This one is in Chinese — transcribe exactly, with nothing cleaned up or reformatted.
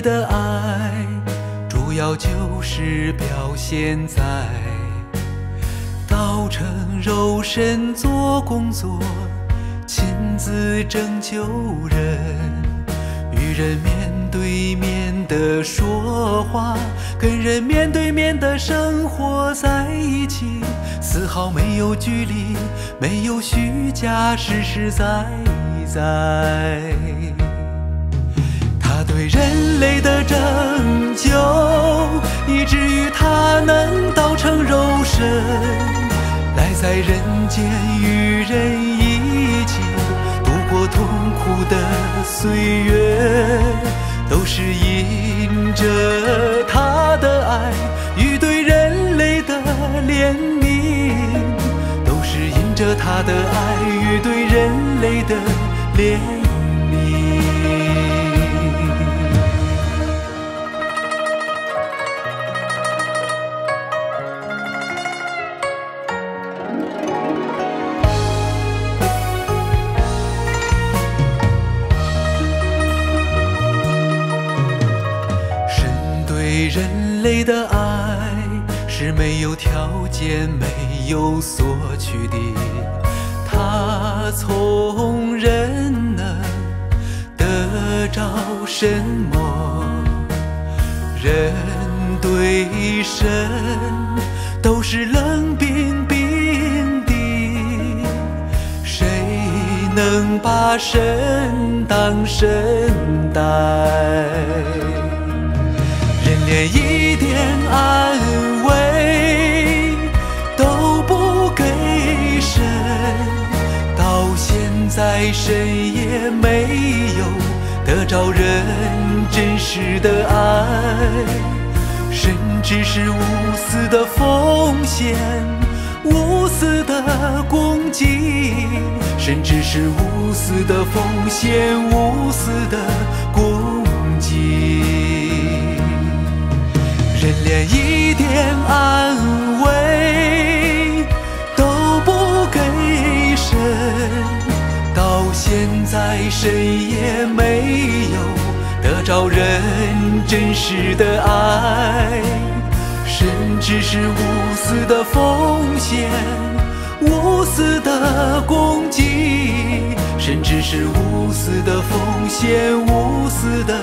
的爱，主要就是表现在道成肉身做工作，亲自拯救人，与人面对面的说话，跟人面对面的生活在一起，丝毫没有距离，没有虚假，实实在在。 对人类的拯救，以至于他能道成肉身，来在人间与人一起度过痛苦的岁月，都是因着他的爱与对人类的怜悯，都是因着他的爱与对人类的怜悯。 人类的爱是没有条件、没有索取的，他从人能得着什么？人对神都是冷冰冰的，谁能把神当神待？ 连一点安慰都不给神，到现在神也没有得着人真实的爱，神只是无私的奉献，无私的供给，神只是无私的奉献，无私的供给。 人连一点安慰都不给神，到现在神也没有得着人真实的爱，神只是无私的奉献，无私的供给，神只是无私的奉献，无私的。